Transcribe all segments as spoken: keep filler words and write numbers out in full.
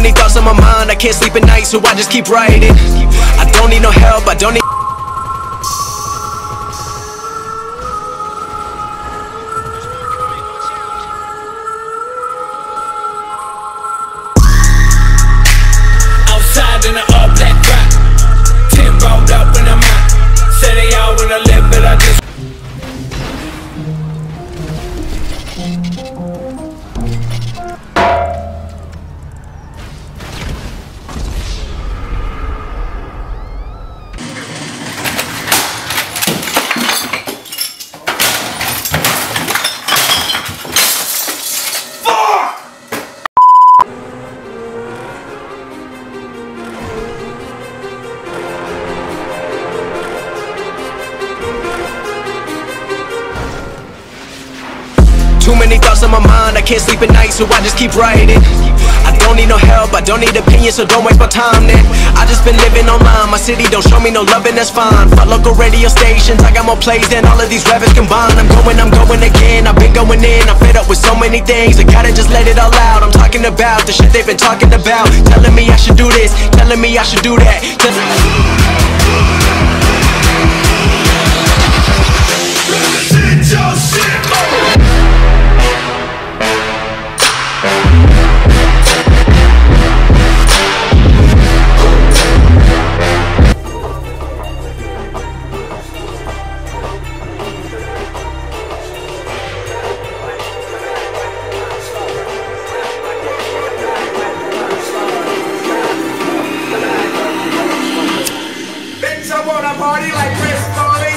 many thoughts on my mind, I can't sleep at night, so I just keep writing. I don't need no help, I don't need too many thoughts on my mind, I can't sleep at night, so I just keep writing. I don't need no help, I don't need opinions, so don't waste my time then. I just been living online, my city don't show me no loving, that's fine. Five local radio stations, I got more plays than all of these rappers combined. I'm going, I'm going again, I've been going in, I'm fed up with so many things. I gotta just let it all out, I'm talking about the shit they've been talking about. Telling me I should do this, telling me I should do that. Represent your shit, oh. Party like Chris Farley.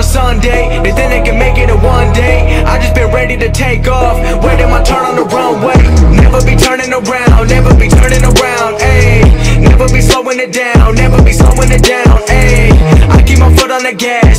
Sunday, they think they can make it in one day. I just been ready to take off, waiting my turn on the runway. Never be turning around, never be turning around, ayy. Never be slowing it down, never be slowing it down, ayy. I keep my foot on the gas.